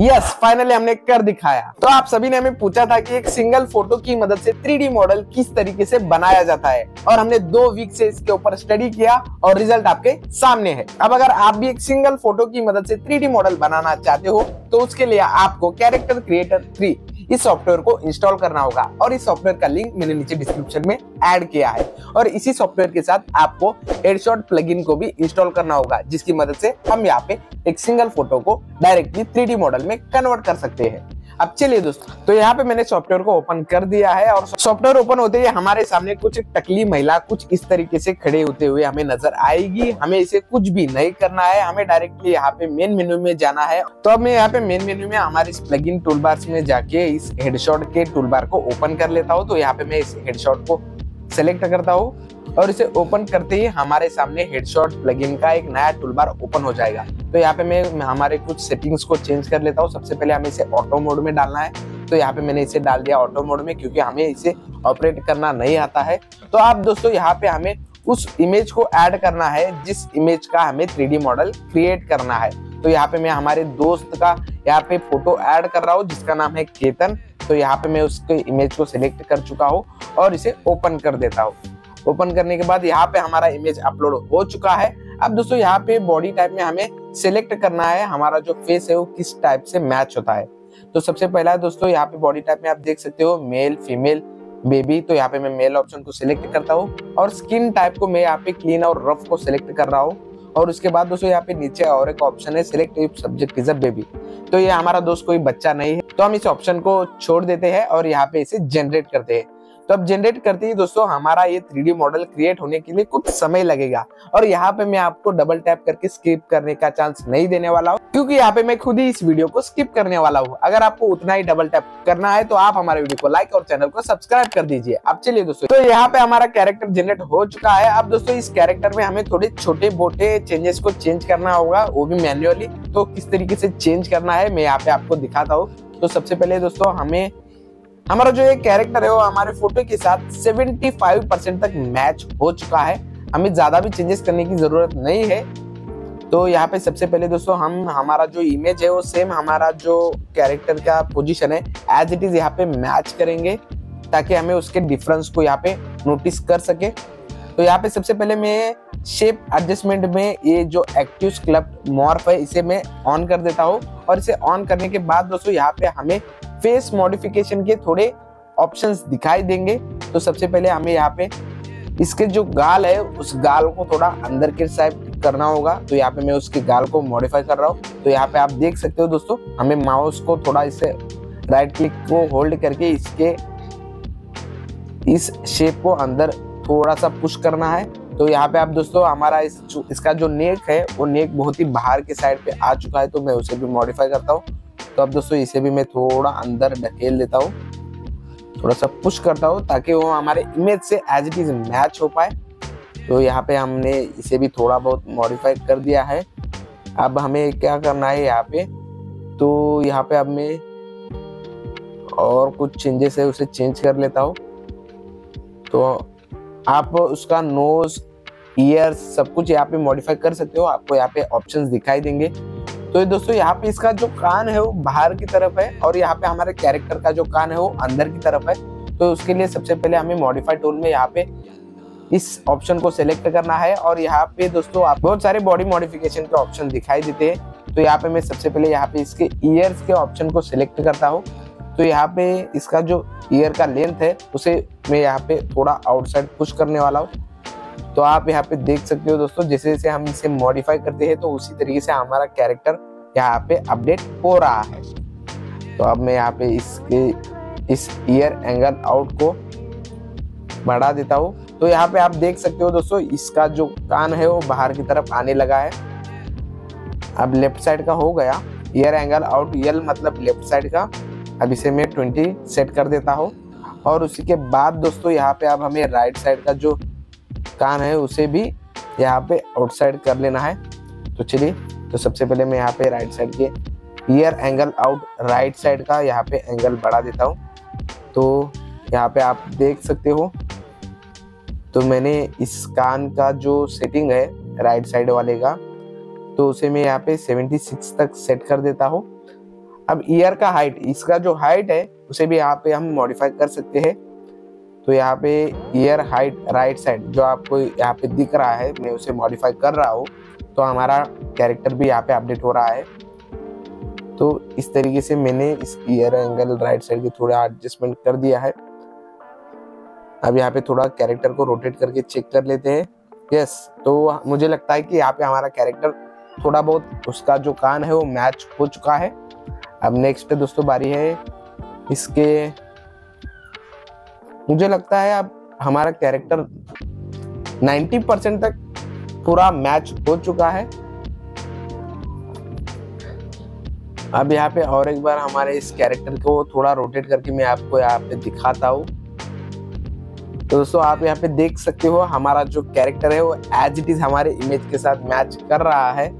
Yes, finally हमने कर दिखाया। तो आप सभी ने हमें पूछा था कि एक सिंगल फोटो की मदद से 3D मॉडल किस तरीके से बनाया जाता है, और हमने 2 वीक से इसके ऊपर स्टडी किया और रिजल्ट आपके सामने है। अब अगर आप भी एक सिंगल फोटो की मदद से 3D मॉडल बनाना चाहते हो तो उसके लिए आपको कैरेक्टर क्रिएटर 3 इस सॉफ्टवेयर को इंस्टॉल करना होगा, और इस सॉफ्टवेयर का लिंक मैंने नीचे डिस्क्रिप्शन में ऐड किया है। और इसी सॉफ्टवेयर के साथ आपको हेडशॉट प्लगइन को भी इंस्टॉल करना होगा, जिसकी मदद से हम यहाँ पे एक सिंगल फोटो को डायरेक्टली 3D मॉडल में कन्वर्ट कर सकते हैं। अब चलिए दोस्तों, तो यहाँ पे मैंने सॉफ्टवेयर को ओपन कर दिया है, और सॉफ्टवेयर ओपन होते ही हमारे सामने कुछ टकली महिला कुछ इस तरीके से खड़े होते हुए हमें नजर आएगी। हमें इसे कुछ भी नहीं करना है, हमें डायरेक्टली यहाँ पे मेन मेन्यू में जाना है। तो अब मैं यहाँ पे मेन मेन्यू में हमारे इस प्लगइन टूलबार में जाके इस हेडशॉट के टूलबार को ओपन कर लेता हूँ। तो यहाँ पे मैं इस हेडशॉट को सेलेक्ट करता हूँ, और इसे ओपन करते ही हमारे सामने हेडशॉट प्लगइन का एक नया टूलबार ओपन हो जाएगा। तो यहाँ पे मैं हमारे कुछ सेटिंग्स को चेंज कर लेता हूँ। सबसे पहले हमें इसे ऑटो मोड में डालना है, तो यहाँ पे मैंने इसे डाल दिया ऑटो मोड में, क्योंकि हमें इसे ऑपरेट करना नहीं आता है। तो आप दोस्तों, यहाँ पे हमें उस इमेज को ऐड करना है जिस इमेज का हमें 3D मॉडल क्रिएट करना है। तो यहाँ पे मैं हमारे दोस्त का यहाँ पे फोटो ऐड कर रहा हूँ, जिसका नाम है केतन। तो यहाँ पे मैं उसके इमेज को सिलेक्ट कर चुका हूँ और इसे ओपन कर देता हूँ। ओपन करने के बाद यहाँ पे हमारा इमेज अपलोड हो चुका है। अब दोस्तों, यहाँ पे बॉडी टाइप में हमें सिलेक्ट करना है हमारा जो फेस है वो किस टाइप से मैच होता है। तो सबसे पहला दोस्तों, यहाँ पे बॉडी टाइप में आप देख सकते हो मेल, फीमेल, बेबी। तो यहाँ पे मैं मेल ऑप्शन को सिलेक्ट करता हूँ, और स्किन टाइप को मैं यहाँ पे क्लीन और रफ को सिलेक्ट कर रहा हूँ। और उसके बाद दोस्तों, यहाँ पे नीचे और एक ऑप्शन है select subject is a baby. तो ये हमारा दोस्त कोई बच्चा नहीं है, तो हम इस ऑप्शन को छोड़ देते हैं और यहाँ पे इसे जनरेट करते हैं। तो अब जनरेट करते ही दोस्तों, हमारा ये 3D मॉडल क्रिएट होने के लिए कुछ समय लगेगा, और यहाँ पे मैं आपको डबल टैप करके स्किप करने का चांस नहीं देने वाला हूँ, क्योंकि यहाँ पे मैं खुद ही इस वीडियो को स्किप करने वाला हूँ। अगर आपको उतना ही डबल टैप करना है तो आप हमारे वीडियो को लाइक और चैनल को सब्सक्राइब कर दीजिए। अब चलिए दोस्तों, तो यहाँ पे हमारा कैरेक्टर जनरेट हो चुका है। अब दोस्तों, इस कैरेक्टर में हमें थोड़े छोटे मोटे चेंजेस को चेंज करना होगा, वो भी मैन्युअली। तो किस तरीके से चेंज करना है मैं यहाँ पे आपको दिखाता हूँ। तो सबसे पहले दोस्तों, हमें हमारा जो ये कैरेक्टर है वो हमारे फोटो के साथ 75% तक मैच हो चुका है, हमें ज्यादा भी चेंजेस करने की जरूरत नहीं है। तो यहाँ पे सबसे पहले दोस्तों, हम हमारा जो इमेज है वो सेम हमारा जो कैरेक्टर का पोजीशन है एज इट इज यहाँ पे मैच करेंगे, ताकि हमें उसके डिफरेंस को यहाँ पे नोटिस कर सके। तो यहाँ पे सबसे पहले मैं शेप एडजस्टमेंट में ये जो एक्टिव स्कल्प्ट मॉर्फ है इसे मैं ऑन कर देता हूँ, और इसे ऑन करने के बाद दोस्तों, यहाँ पे हमें फेस मॉडिफिकेशन के थोड़े ऑप्शंस दिखाई देंगे। तो सबसे पहले हमें यहाँ पे इसके जो गाल है उस गाल को थोड़ा अंदर के साइड करना होगा। तो यहाँ पे मैं उसके गाल को मॉडिफाई कर रहा हूँ। तो यहाँ पे आप देख सकते हो दोस्तों, हमें माउस को थोड़ा इसे राइट क्लिक को होल्ड करके इसके इस शेप को अंदर थोड़ा सा पुश करना है। तो यहाँ पे आप दोस्तों, हमारा इसका जो नेक है वो नेक बहुत ही बाहर के साइड पे आ चुका है, तो मैं उसे भी मॉडिफाई करता हूँ। तो अब दोस्तों, इसे भी मैं थोड़ा अंदर ढकेल देता हूँ, थोड़ा सा पुश करता हूँ, ताकि वो हमारे इमेज से एज इट इज मैच हो पाए। तो यहाँ पे हमने इसे भी थोड़ा बहुत मॉडिफाई कर दिया है। अब हमें क्या करना है यहाँ पे, तो यहाँ पे अब मैं और कुछ चेंजेस है उसे चेंज कर लेता हूँ। तो आप उसका नोज, ईयर्स, सब कुछ यहाँ पे मॉडिफाई कर सकते हो, आपको यहाँ पे ऑप्शंस दिखाई देंगे। तो दोस्तों, यहाँ पे इसका जो कान है वो बाहर की तरफ है, और यहाँ पे हमारे कैरेक्टर का जो कान है वो अंदर की तरफ है। तो उसके लिए सबसे पहले हमें मॉडिफाई टूल में यहाँ पे इस ऑप्शन को सिलेक्ट करना है, और यहाँ पे दोस्तों आप बहुत सारे बॉडी मॉडिफिकेशन के ऑप्शन दिखाई देते हैं। तो यहाँ पे मैं सबसे पहले यहाँ पे इसके ईयर्स के ऑप्शन को सिलेक्ट करता हूँ। तो यहाँ पे इसका जो ईयर का लेंथ है उसे मैं यहाँ पे थोड़ा आउटसाइड पुश करने वाला हूँ। तो आप यहाँ पे देख सकते हो दोस्तों, जैसे जैसे हम इसे मॉडिफाई करते हैं तो उसी तरीके से हमारा कैरेक्टर यहाँ पे अपडेट हो रहा है। तो अब मैं यहाँ पे इसके इस ईयर एंगल आउट को बढ़ा देता हूँ। तो यहाँ पे आप देख सकते हो दोस्तों, इसका जो कान है वो बाहर की तरफ आने लगा है। अब लेफ्ट साइड का हो गया ईयर एंगल आउट, यल मतलब लेफ्ट साइड का। अब इसे मैं 20 सेट कर देता हूँ, और उसी के बाद दोस्तों, यहाँ पे अब हमें राइट साइड का जो कान है उसे भी यहाँ पे आउटसाइड कर लेना है। तो चलिए, तो सबसे पहले मैं यहाँ पे राइट साइड के ear angle out right side का यहाँ पे एंगल बढ़ा देता हूँ। तो यहाँ पे आप देख सकते हो, तो मैंने इस कान का जो सेटिंग है राइट साइड वाले का, तो उसे मैं यहाँ पे 76 तक सेट कर देता हूँ। अब ईयर का हाइट, इसका जो हाइट है उसे भी यहाँ पे हम मॉडिफाई कर सकते हैं। तो यहाँ पे ईयर हाइट राइट साइड जो आपको यहाँ पे दिख रहा है, मैं उसे मॉडिफाई कर रहा हूँ, तो हमारा कैरेक्टर भी यहाँ पे अपडेट हो रहा है। तो इस तरीके से मैंने इस ईयर एंगल राइट साइड के थोड़ा एडजस्टमेंट कर दिया है। अब यहाँ पे थोड़ा कैरेक्टर को रोटेट करके चेक कर लेते हैं। यस, तो मुझे लगता है कि यहाँ पे हमारा कैरेक्टर थोड़ा बहुत उसका जो कान है वो मैच हो चुका है। अब नेक्स्ट दोस्तों बारी है इसके, मुझे लगता है अब हमारा कैरेक्टर 90% तक पूरा मैच हो चुका है। अब यहाँ पे और एक बार हमारे इस कैरेक्टर को थोड़ा रोटेट करके मैं आपको यहाँ पे दिखाता हूँ। तो दोस्तों आप यहाँ पे देख सकते हो हमारा जो कैरेक्टर है वो एज इट इज हमारे इमेज के साथ मैच कर रहा है।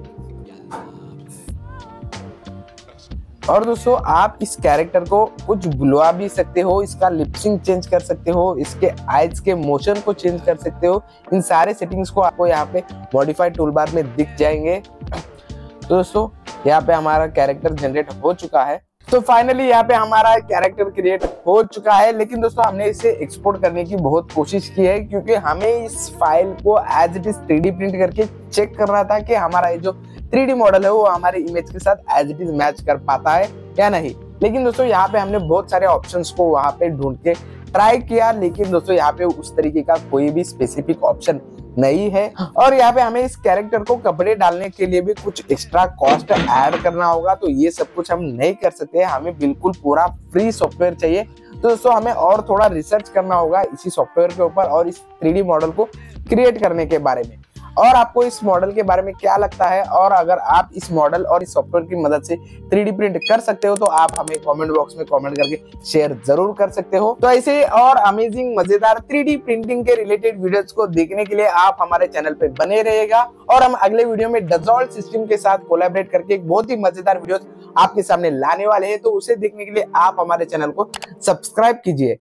और दोस्तों आप इस कैरेक्टर को कुछ बुलवा भी सकते हो, इसका लिपसिंग चेंज कर सकते हो, इसके आइज के मोशन को चेंज कर सकते हो। इन सारे सेटिंग्स को आपको यहाँ पे मॉडिफाइड टूलबार में दिख जाएंगे। तो दोस्तों यहाँ पे हमारा कैरेक्टर जनरेट हो चुका है। तो फाइनली यहाँ पे हमारा कैरेक्टर क्रिएट हो चुका है। लेकिन दोस्तों हमने इसे एक्सपोर्ट करने की बहुत कोशिश की है, क्योंकि हमें इस फाइल को as it is 3D print करके चेक करना था कि हमारा ये जो 3D मॉडल है वो हमारे इमेज के साथ एज इट इज मैच कर पाता है या नहीं। लेकिन दोस्तों यहाँ पे हमने बहुत सारे ऑप्शंस को वहाँ पे ढूंढ के ट्राई किया, लेकिन दोस्तों यहाँ पे उस तरीके का कोई भी स्पेसिफिक ऑप्शन नहीं है। और यहाँ पे हमें इस कैरेक्टर को कपड़े डालने के लिए भी कुछ एक्स्ट्रा कॉस्ट ऐड करना होगा, तो ये सब कुछ हम नहीं कर सकते हैं। हमें बिल्कुल पूरा फ्री सॉफ्टवेयर चाहिए। तो दोस्तों हमें और थोड़ा रिसर्च करना होगा इसी सॉफ्टवेयर के ऊपर और इस 3D मॉडल को क्रिएट करने के बारे में। और आपको इस मॉडल के बारे में क्या लगता है, और अगर आप इस मॉडल और इस सॉफ्टवेयर की मदद से 3D प्रिंट कर सकते हो तो आप हमें कमेंट बॉक्स में कमेंट करके शेयर जरूर कर सकते हो। तो ऐसे और अमेजिंग मजेदार 3D प्रिंटिंग के रिलेटेड वीडियोस को देखने के लिए आप हमारे चैनल पे बने रहिएगा। और हम अगले वीडियो में डजॉल्ट सिस्टम के साथ कोलैबोरेट करके एक बहुत ही मजेदार वीडियो आपके सामने लाने वाले हैं, तो उसे देखने के लिए आप हमारे चैनल को सब्सक्राइब कीजिए।